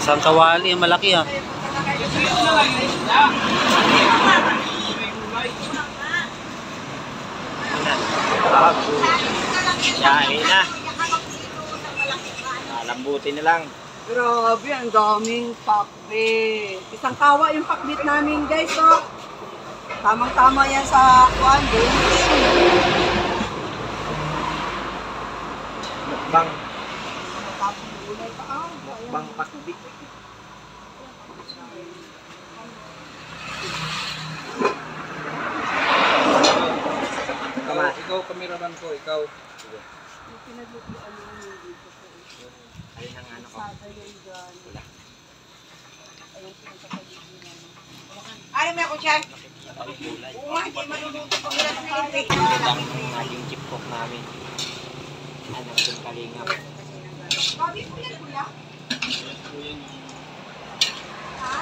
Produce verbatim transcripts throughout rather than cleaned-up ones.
Isang kawali, malaki ah. Yain na. Alambutin na lang. Grabe, ang daming pakbit. Isang kawa yung pakbit namin guys. So, tamang-tama yan sa kuwan. Mukbang. Mukbang pakbit. Ikaw, ikaw kameraman ko, ikaw. Ayun ang ano ko. Wala. Ano may ako siya? Uwa, hindi maluluto ko. Yung chip cook namin. Ano, yung kalingap. Babi po yan, kuya? Ha?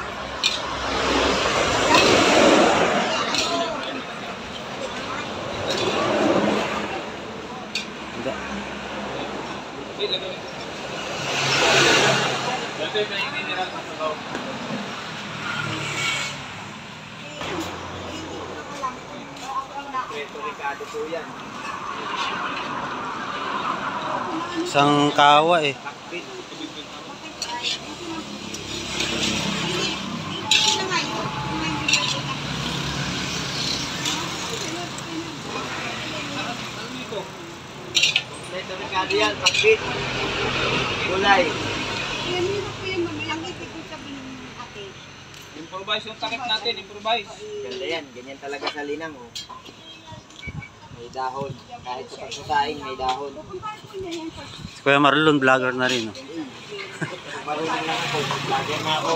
Isang kawa eh. Merkado yan, pakbit. Gulay. Ayan, hirap ko yung mamaya. Ang ipig ko sabihin ng ate. Improvise yung takip natin, improvise. Ganda yan, ganyan talaga sa linang. Oh. May dahon. Kahit sa pagsasaing, may dahon. Si Kuya Marlon, vlogger na rin. Oh. Marunong lang ako, vlogger na ako.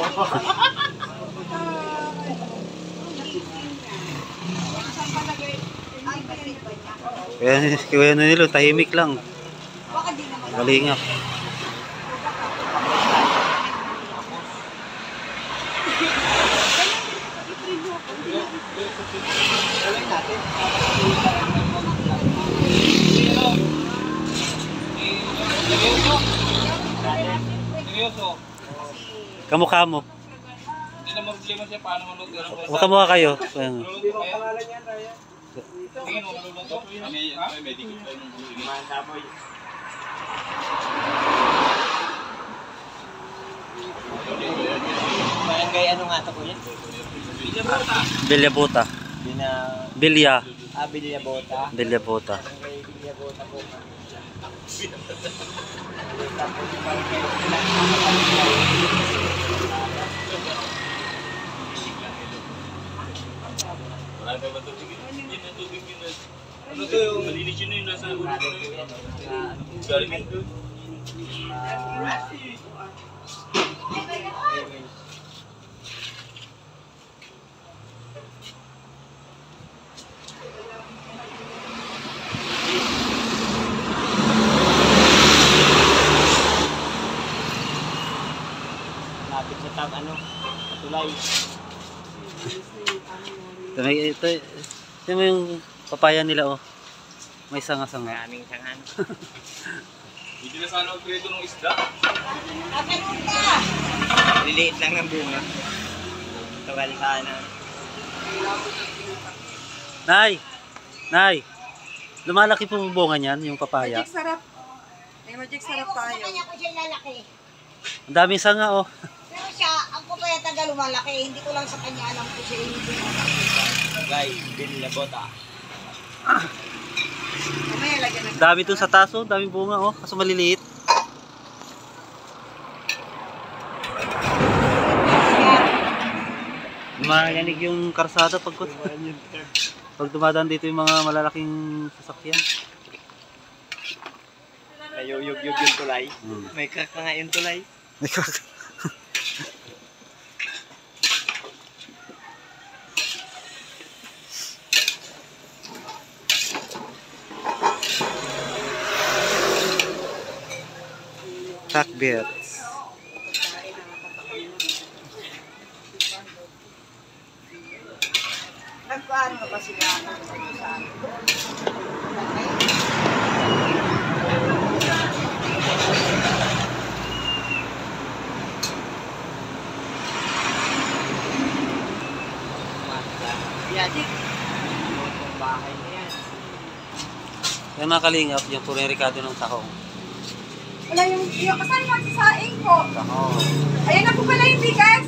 Kuya Nilo, tahimik lang. Kalingap. Kamukha mo. Hindi na problema siya paano manunod. Makamukha kayo. Pangalan yan, Raya. Tingin mo maluluto? May medikit pa yung masamoy. Barangay ano nga ito po yan? Villa Bota. Villa. Ah, Villa Bota. Villa Bota. Barangay Villa Bota po. Wala ba ba ito? Yan na tubig yun na. Ano ito yung malinis yun na yung nasa ulo ko yun? Galing yun doon. Lapit sa tab, ano? Patulay. May ito, ito yung papaya nila oh. May sanga-sanga. May aming sangan. Hindi na sana ang prito ng isda. Liliit lang ng bunga. Tawal ka na. Nay! Nay! Lumalaki po bunga niyan, yung papaya. Magic sarap. May magic sarap tayo. Ay, ako siya lalaki. Ang daming sanga oh. Pero siya, ang papaya taga lumalaki. Hindi ko lang sa kanya alam ko siya yung pinapakita. Guy, Villa Bota. Ah. Dami dun sa taso, daming bunga oh, kaso maliliit. Mayanig yung karsada pag, pag dumadaan dito yung mga malalaking sasakyan. Nayuyugyug yung tulay. Hmm. May crack na nga yung tulay. May crack. Takbir. Nagpaano ka ba sila? Ay mga kalingap, yung puro yung ricado ng tahong. Wala yung, yung saan yung magsasaing po? Tahong. Ayan na po pala yung bigas.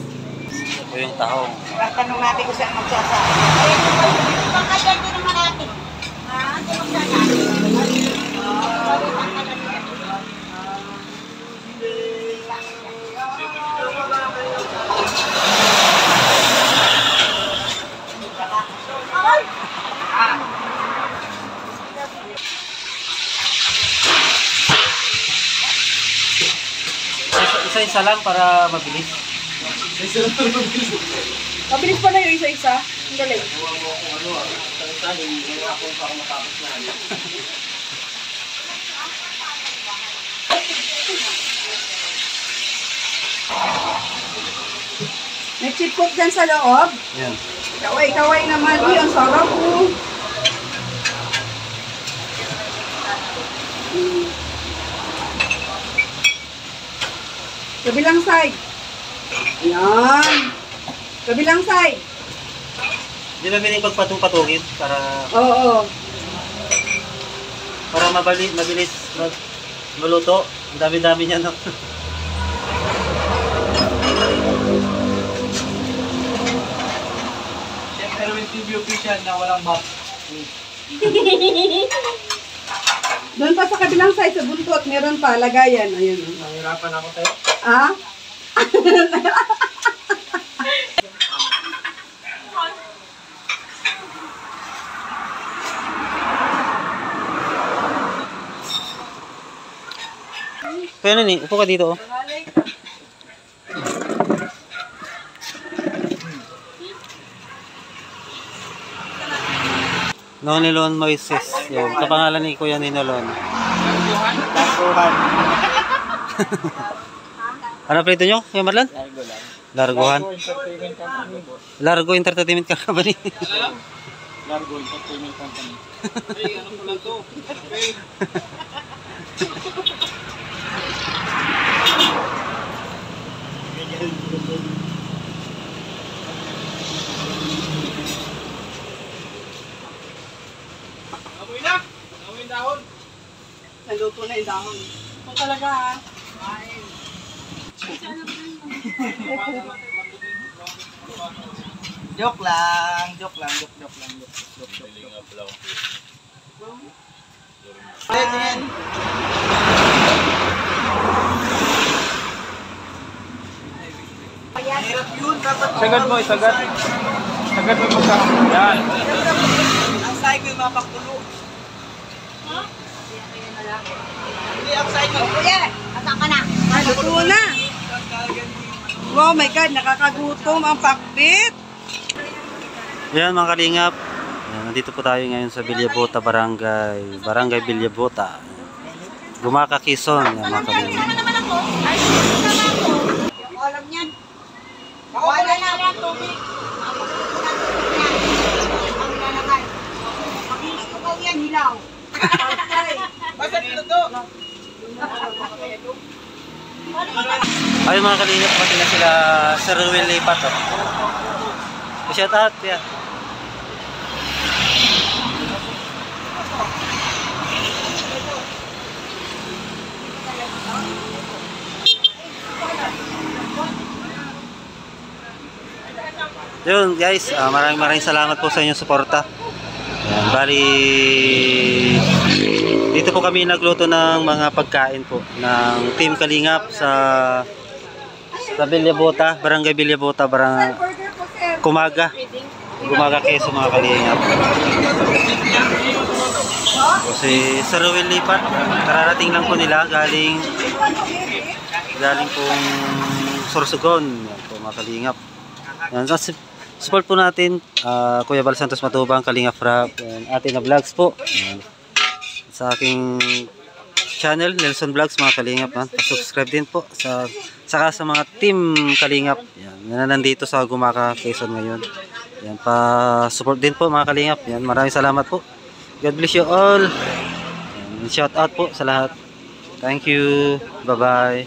Ito yung tahong. Tanong natin kung saan magsasaing. Ayan po pala yung pangkadyan din naman natin. Ha? Ito magsasaing. Isa-isa lang para mabilis. Isa-isa lang para mabilis. Mabilis pa na yung isa-isa. Ang galing. May chip cook dyan sa loob. Yan. Kaway-kaway naman. Uy, ang sarap po. Kabilang side. Ayan. Kabilang side. Hindi namin yung pagpatung-patungin para... Oo. Para mabali, mabilis mag, maluto. Ang dami-dami niya. No? Siyempre namin T V official na walang map. Doon pa sa kabilang side, sa buntot, meron pa lagayan. Ayan. Nahirapan ako tayo. Ah? Pwede ni, upo ka dito. Oh. Nonelon Moises. Yun. Ito pangalan ni Kuya Ninolon. Largohan. Ano pa ito nyo, Kuya Marlan? Largo lang. Largohan. Largo Entertainment Company. Largo Entertainment Company. Ay, ano po lang to? Amoy na! Amoy yung dahon. Naluto na yung dahon. Ito talaga ha. Kain. Joke lang, joke lang, joke, joke lang, joke, joke, joke, joke. Ayan yan. Hirap yun, dapat mo. Sagad mo, sagad. Sagad mo magka. Yan. Ang side ko yung mapagtulo. Ha? Hindi, ang side ko. Kuya, asan ka na? Luto na. Oh my God, nakakagutom ang pakbit. Ayan mga kalingap. Ayan, nandito po tayo ngayon sa Villa Bota Barangay. Barangay Villa Bota. Gumaca, Quezon. Ayan mga kalingap. Alam niyan. Wala na ang tubig. Ang yan hilaw. Basta dito to. Ayun mga kalingap, pati na sila Sir Ruel Lipat. Shout out, yeah. Yun guys, uh, maraming maraming salamat po sa inyong suporta. Ayan, bali dito po kami nagluto ng mga pagkain po ng Team Kalingap sa sa Villa Bota, Barangay Villa Bota, Barangay Gumaca. Gumaca Quezon mga kalingap. So, si Sir Ruel Lipat, kararating lang po nila galing galing pong Sorsogon po mga kalingap. Ayan, so, support po natin uh, Kuya Val Santos Matubang, Kalingap Rab, and Ate Edna Vlogs po. Ayan. Sa aking channel Nelson Vlogs mga kalingap, pa-subscribe din po sa saka sa mga Team Kalingap. Ayan, na nandito sa Gumaca, Quezon ngayon. Ayan, pa-support din po mga kalingap. Ayan, maraming salamat po. God bless you all. Ayan, shout out po sa lahat. Thank you. Bye-bye.